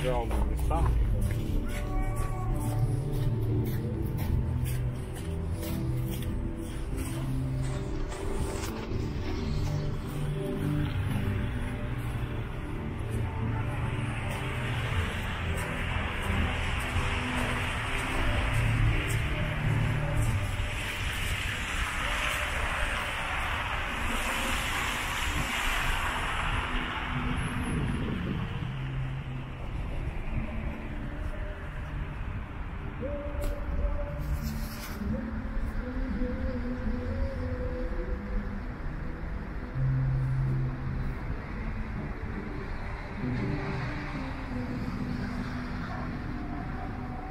Идеальные места.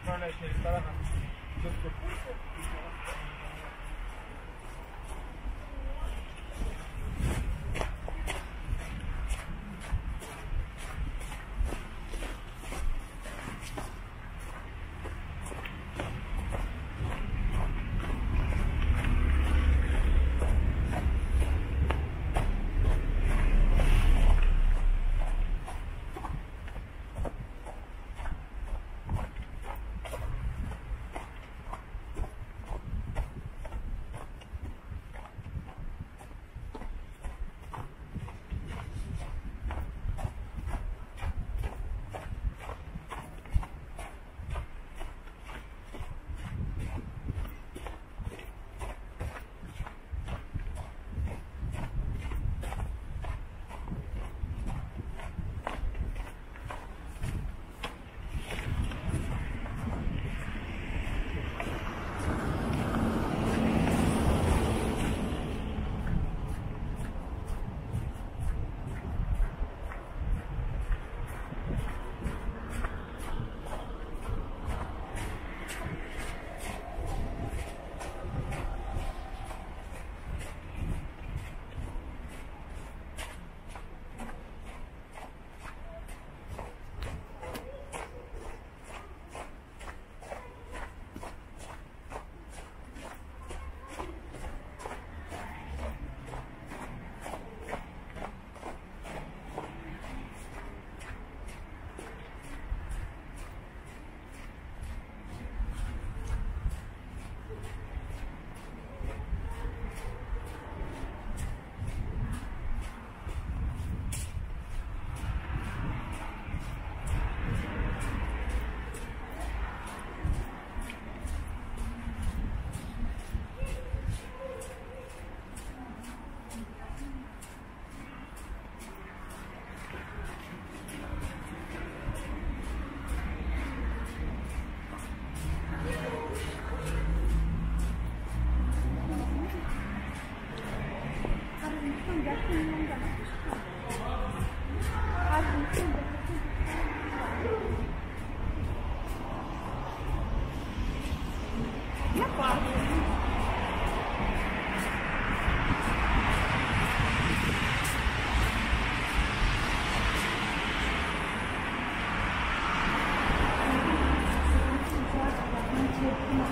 Управляющий ресторан «Детская кухня».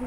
не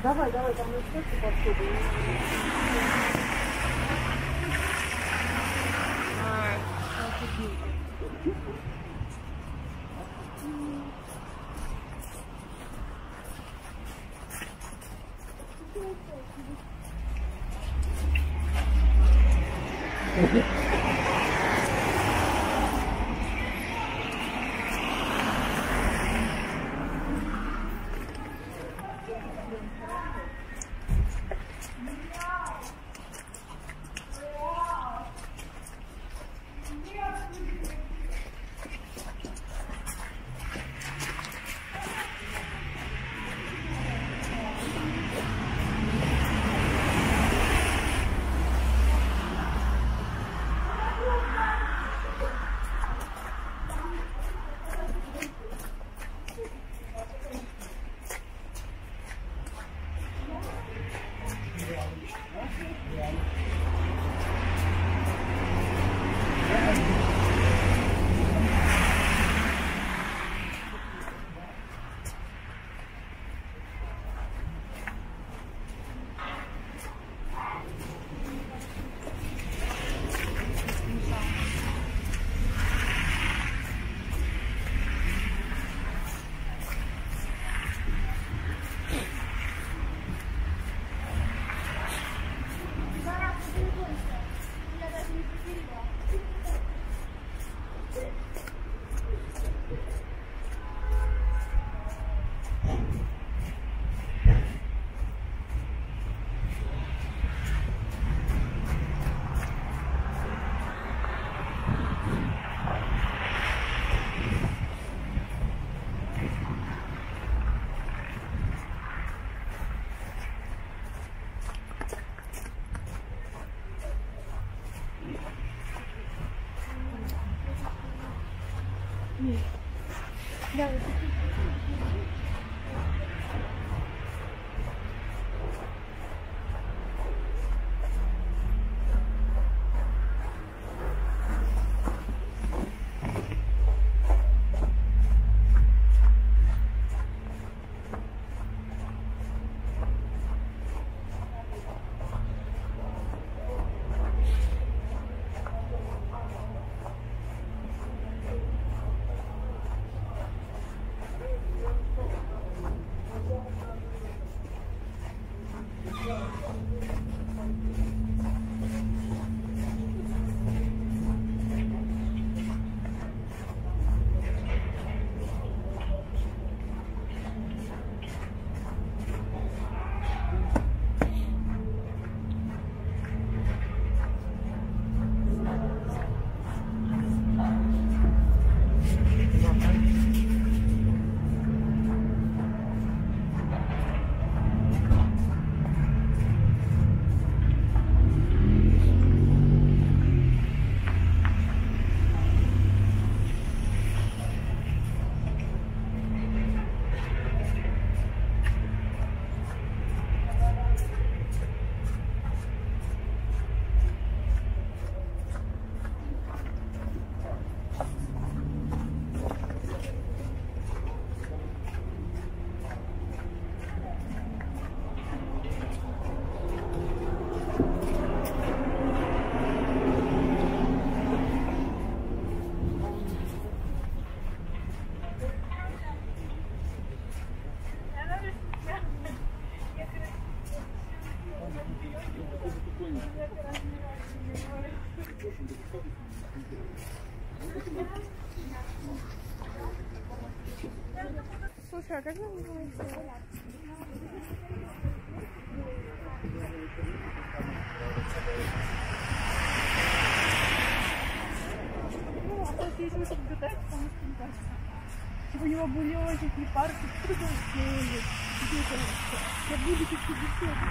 Давай, давай, там еще что-то подходит. Да, слушай, а как нам называется? Ну, а просто есть смысл гадать, потому что мне кажется, типа у него булечек, не парки, трудно сделать. Я буду чуть-чуть беседовать.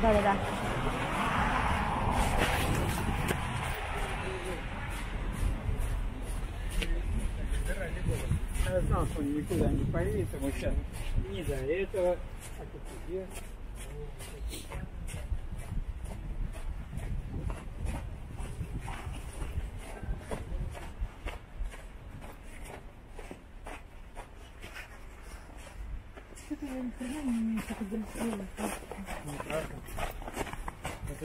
Да-да-да. Я знал, что он никуда не поедет, ему сейчас не до этого. А тут где? Что-то я ни хрена не умею фотографировать. Неправда. Это